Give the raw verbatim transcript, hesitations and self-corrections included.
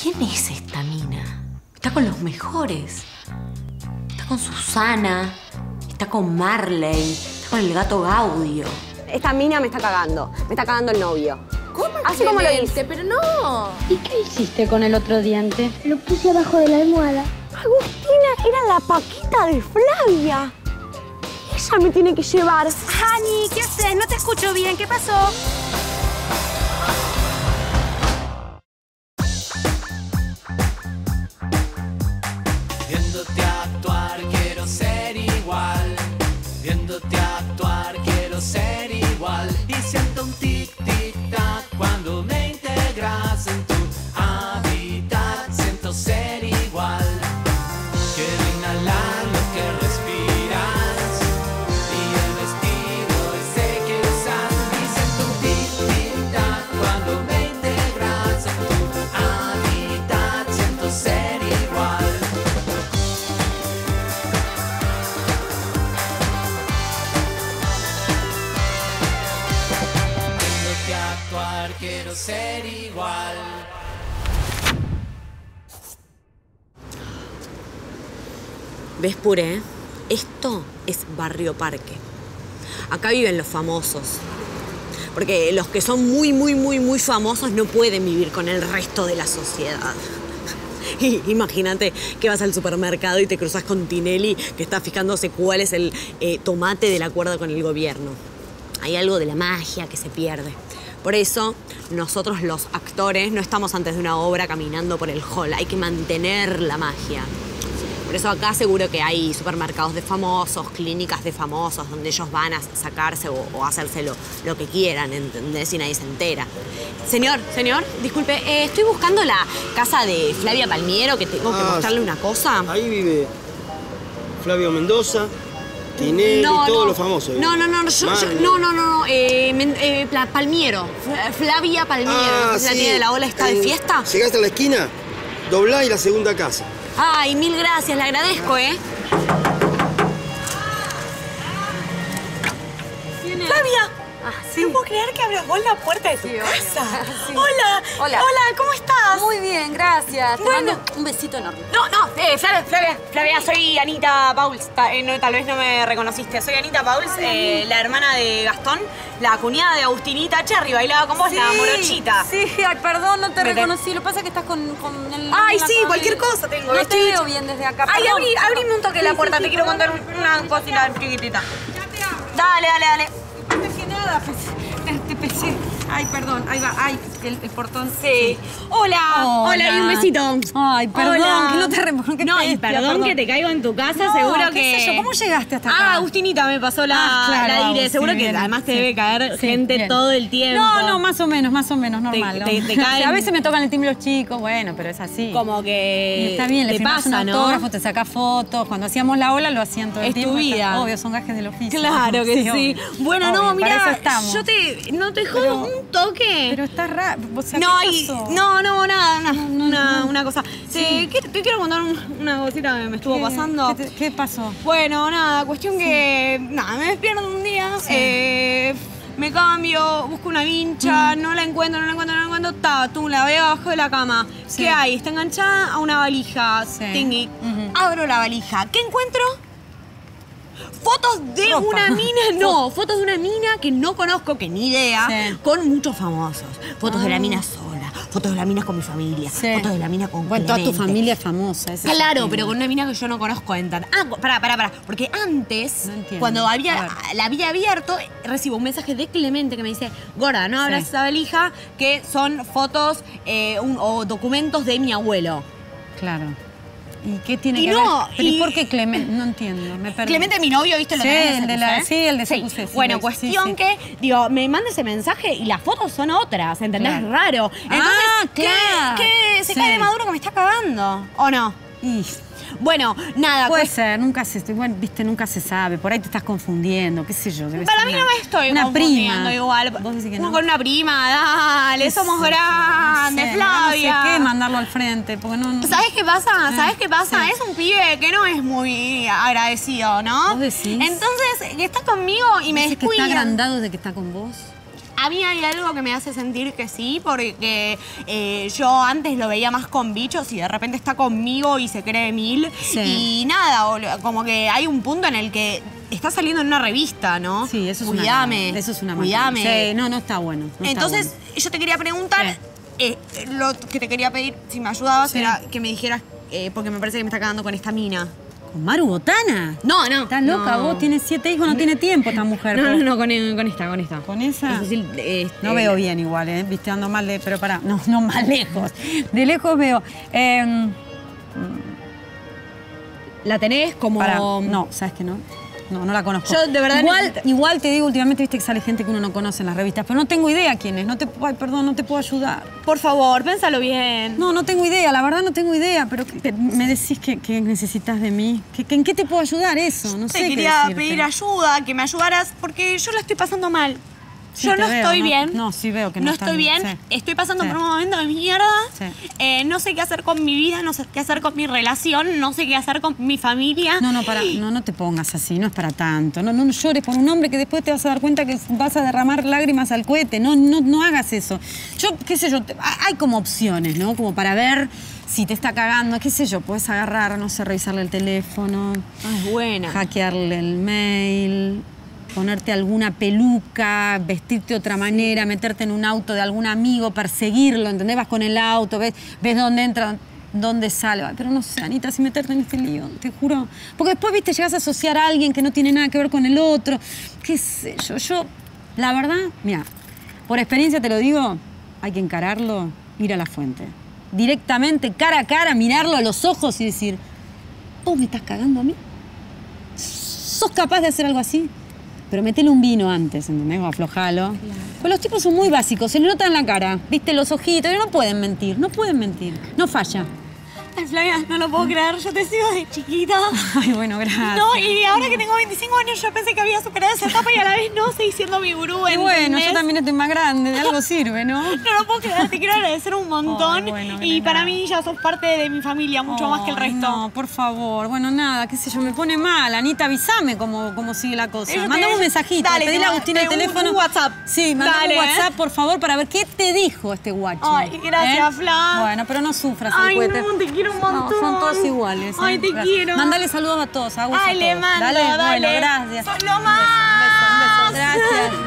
¿Quién es esta mina? Está con los mejores. Está con Susana, está con Marley, está con el gato Gaudio. Esta mina me está cagando. Me está cagando el novio. ¿Cómo? Así como lo hice, pero no. ¿Y qué hiciste con el otro diente? Lo puse abajo de la almohada. Agustina era la Paquita de Flavia. Ella me tiene que llevar. Hani, ¿qué haces? No te escucho bien. ¿Qué pasó? Viéndote actuar quiero ser igual. Viéndote actuar quiero ser igual. Y siento un tic tic tac cuando me integras en tu hábitat. Siento ser igual. Quiero inhalar lo que respiras y el vestido ese que usas. Y siento un tic tic tac cuando me integras en tu hábitat. Siento ser igual. Viéndote actuar quiero ser igual. ¿Ves, Puré? Esto es Barrio Parque. Acá viven los famosos. Porque los que son muy, muy, muy, muy famosos no pueden vivir con el resto de la sociedad. Imagínate que vas al supermercado y te cruzas con Tinelli, que está fijándose cuál es el eh, tomate del acuerdo con el gobierno. Hay algo de la magia que se pierde. Por eso, nosotros los actores no estamos antes de una obra caminando por el hall. Hay que mantener la magia. Por eso acá seguro que hay supermercados de famosos, clínicas de famosos, donde ellos van a sacarse o, o hacerse lo, lo que quieran, ¿entendés? Y nadie se entera. Señor, señor, disculpe, eh, estoy buscando la casa de Flavia Palmiero, que tengo que ah, mostrarle una cosa. Ahí vive Flavio Mendoza, Tinelli, no, todos no, los famosos. No, no, no, yo, yo, no, no, no, eh, eh, Palmiero, Flavia Palmiero, ah, que es la sí. Tía de la ola, está en, de fiesta. Llegaste a la esquina, doblá y la segunda casa. Ay, mil gracias, le agradezco, ¿eh? ¿Quién es? ¡Flavia! Ah, ¿sí? No puedo creer que abras vos la puerta de tu sí, casa. Sí. Hola, hola, hola, ¿cómo estás? Muy bien, gracias. Bueno. Te mando un besito enorme. No, no, eh, Flavia, Flavia, Flavia, soy Anita Pauls. Ta, eh, no, tal vez no me reconociste. Soy Anita Pauls, hola, eh, la hermana de Gastón, la cuñada de Agustinita Cherri. Bailaba con vos, sí, la morochita. Sí, ay, perdón, no te me reconocí. Te... Lo que pasa es que estás con, con el... Ay, sí, con cualquier el... cosa tengo. No te veo bien desde acá. Ay, abrí, abrime un toque sí, la puerta. Sí, te sí, quiero contar perdón, una perdón, cosita perdón, chiquitita. Dale, dale, dale. Te pensé. Ay, perdón. Ahí va. Ay, el, el portón. Sí. Hola. Hola. Hola, y un besito. Ay, perdón. Hola. Que no te remojo. No, y perdón, perdón que te caigo en tu casa. No, seguro que... ¿Qué sé yo? ¿Cómo llegaste hasta acá? Ah, Agustinita me pasó la, ah, claro, la aire. Seguro sí, que bien, además te sí, debe caer sí, gente bien, todo el tiempo. No, no, más o menos, más o menos, normal. Te, ¿no? te, te caen... A veces me tocan el timbre los chicos, bueno, pero es así. Como que... Y está bien, le firmás un autógrafo, te sacás fotos. Cuando hacíamos la ola lo hacían todo el es tiempo. Es tu vida. Obvio, son gajes del oficio. Claro que sí. sí. Bueno, obvio, no, mirá, yo te... No te jodo un toque. Pero está raro. O sea, no, hay, no, no, nada, nada, no, no, una, no. una cosa. Sí. Te, te quiero contar un, una cosita que me estuvo ¿Qué, pasando. ¿Qué, te, ¿Qué pasó? Bueno, nada, cuestión sí. que... Nada, me despierto un día, sí. eh, me cambio, busco una vincha, mm. no la encuentro, no la encuentro, no la encuentro. Ta, tú, la veo abajo de la cama. Sí. ¿Qué hay? Está enganchada a una valija. Sí. Tingui. Uh-huh. Abro la valija. ¿Qué encuentro? Fotos de Ropa. una mina, no, fotos de una mina que no conozco, que ni idea, sí. con muchos famosos. Fotos ah. de la mina sola, fotos de la mina con mi familia, sí. fotos de la mina con Bueno, Clemente. Toda tu familia es famosa. Esa claro, es pero con una mina que yo no conozco en tan... Ah, pará, pará, pará. Porque antes, no cuando había, la había abierto, recibo un mensaje de Clemente que me dice, Gora, no abras sí. esa valija, que son fotos eh, un, o documentos de mi abuelo. Claro. ¿Y qué tiene y que no, ver? ¿Pero y... por qué Clemente? No entiendo. Me Clemente, mi novio, ¿viste lo sí, que el de la, ¿eh? Sí, el de Sacusé. Sí. Sí, bueno, cuestión sí, sí. que, digo, me manda ese mensaje y las fotos son otras, ¿entendés? Claro. Raro. Entonces, ah, claro. ¿qué, qué se sí. cae de Maduro que me está cagando? ¿O no? Y... Bueno, nada. Puede pues... ser, nunca se, igual, viste, nunca se sabe. Por ahí te estás confundiendo, qué sé yo. Para mí una, no me estoy una confundiendo prima. igual. ¿Vos decís que no? Con una prima, dale, es somos grandes, no sé, Flavia. No sé qué mandarlo al frente, porque no... no... ¿Sabés qué pasa? Eh, ¿Sabés qué pasa? Sí. Es un pibe que no es muy agradecido, ¿no? ¿Vos decís? Entonces, que está conmigo y me descuida. ¿Vos decís que está agrandado de que está con vos? a mí hay algo que me hace sentir que sí, porque eh, yo antes lo veía más con bichos y de repente está conmigo y se cree mil. Sí. Y nada, como que hay un punto en el que está saliendo en una revista, ¿no? Sí, eso es cuidame, una... Eso es una... Cuidame. Sí, no, no está bueno. No Entonces, está bueno. yo te quería preguntar... Eh. Eh, lo que te quería pedir, si me ayudabas, sí. era que me dijeras, eh, porque me parece que me está cagando con esta mina. ¿Con Maru Botana? No, no. Estás loca, no. vos tienes siete hijos, no tiene tiempo esta mujer. No, no, no, con, con esta, con esta. ¿Con esa? Es decir, este... No veo bien igual, ¿eh? Viste, ando más lejos, pero pará, no, no más lejos. De lejos veo. Eh... ¿La tenés como...? Pará. No, ¿sabes qué no? No, no la conozco. Yo de verdad igual, no... igual te digo, últimamente viste que sale gente que uno no conoce en las revistas, pero no tengo idea quién es. No te, ay, perdón, no te puedo ayudar. Por favor, piénsalo bien. No, no tengo idea, la verdad no tengo idea, pero que, me decís que, que necesitas de mí. Que, que, ¿En qué te puedo ayudar eso? No sé. Te quería qué pedir ayuda, que me ayudaras, porque yo la estoy pasando mal. Sí, yo no veo, estoy no, bien. No, sí veo que no, no estoy bien. bien. Sí. Estoy pasando sí. por un momento de mierda. Sí. Eh, no sé qué hacer con mi vida, no sé qué hacer con mi relación, no sé qué hacer con mi familia. No, no, para, no, no te pongas así, no es para tanto. No, no llores por un hombre que después te vas a dar cuenta que vas a derramar lágrimas al cohete. No, no, no hagas eso. Yo, qué sé yo, hay como opciones, ¿no? Como para ver si te está cagando, qué sé yo, puedes agarrar, no sé, revisarle el teléfono. Ah, es buena. Hackearle el mail. Ponerte alguna peluca, vestirte de otra manera, meterte en un auto de algún amigo, perseguirlo, ¿entendés? Vas con el auto, ves, ves dónde entra, dónde sale. Pero no sé, Anita, si meterte en este lío, te juro. Porque después, viste, llegas a asociar a alguien que no tiene nada que ver con el otro. Qué sé yo, yo, la verdad, mira, por experiencia te lo digo, hay que encararlo, ir a la fuente. Directamente, cara a cara, mirarlo a los ojos y decir, ¿vos me estás cagando a mí? ¿Sos capaz de hacer algo así? Pero metele un vino antes, ¿entendés? O aflojalo. Claro. Pues los tipos son muy básicos, se le nota en la cara. Viste los ojitos, no pueden mentir, no pueden mentir. No falla. Ay, Flavia, no lo puedo creer, yo te sigo de chiquita. Ay, bueno, gracias. No, y ahora que tengo veinticinco años yo pensé que había superado esa etapa y a la vez no, seguí siendo mi gurú, ¿entendés? Y bueno, yo también estoy más grande, de algo sirve, ¿no? No lo puedo creer, te quiero agradecer un montón. Oh, bueno, y para nada. mí ya sos parte de mi familia, mucho oh, más que el resto. No, por favor, bueno, nada, qué sé yo, me pone mal. Anita, avísame cómo, cómo sigue la cosa. Mandame te... un mensajito, pedile a Agustina el teléfono. Un WhatsApp. Sí, mandame un WhatsApp, eh. por favor, para ver qué te dijo este guacho. Ay, gracias, ¿eh? Fla. Bueno, pero no sufras. Ay, no, te quiero. Un montón. No, son todos iguales. Ay, eh. te gracias. quiero. Mándale saludos a todos. Agus, Ay, a todos. le mando, dale. dale. Bueno, gracias. Son lo más. Un beso, un beso, un beso. Gracias.